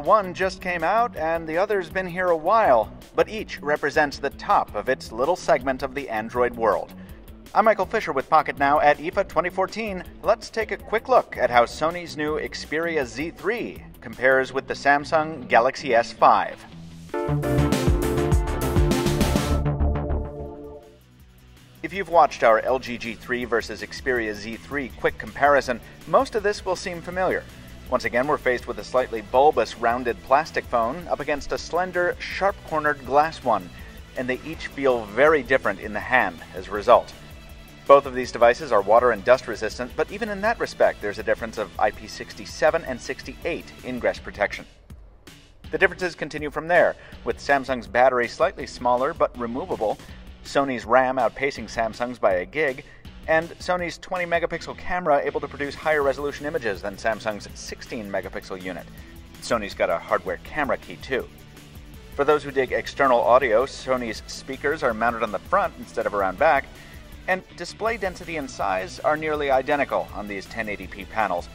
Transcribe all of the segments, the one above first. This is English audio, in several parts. One just came out and the other's been here a while, but each represents the top of its little segment of the Android world. I'm Michael Fisher with Pocketnow at IFA 2014. Let's take a quick look at how Sony's new Xperia Z3 compares with the Samsung Galaxy S5. If you've watched our LG G3 versus Xperia Z3 quick comparison, most of this will seem familiar. Once again, we're faced with a slightly bulbous, rounded plastic phone up against a slender, sharp-cornered glass one, and they each feel very different in the hand as a result. Both of these devices are water and dust resistant, but even in that respect, there's a difference of IP67 and 68 ingress protection. The differences continue from there, with Samsung's battery slightly smaller but removable, Sony's RAM outpacing Samsung's by 1 gig, and Sony's 20-megapixel camera able to produce higher resolution images than Samsung's 16-megapixel unit. Sony's got a hardware camera key too. For those who dig external audio, Sony's speakers are mounted on the front instead of around back, and display density and size are nearly identical on these 1080p panels,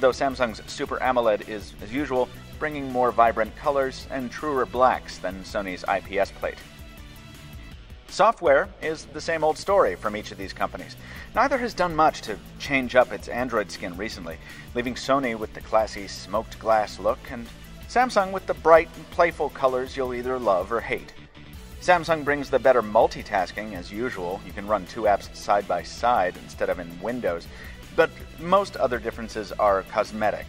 though Samsung's Super AMOLED is, as usual, bringing more vibrant colors and truer blacks than Sony's IPS plate. Software is the same old story from each of these companies. Neither has done much to change up its Android skin recently, leaving Sony with the classy smoked glass look and Samsung with the bright and playful colors you'll either love or hate. Samsung brings the better multitasking as usual. You can run two apps side by side instead of in windows, but most other differences are cosmetic,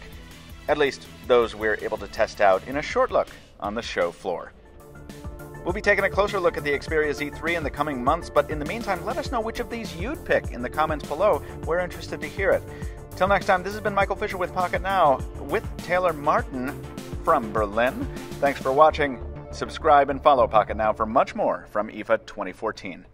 at least those we're able to test out in a short look on the show floor. We'll be taking a closer look at the Xperia Z3 in the coming months, but in the meantime, let us know which of these you'd pick in the comments below. We're interested to hear it. Till next time, this has been Michael Fisher with Pocketnow, with Taylor Martin from Berlin. Thanks for watching. Subscribe and follow Pocketnow for much more from IFA 2014.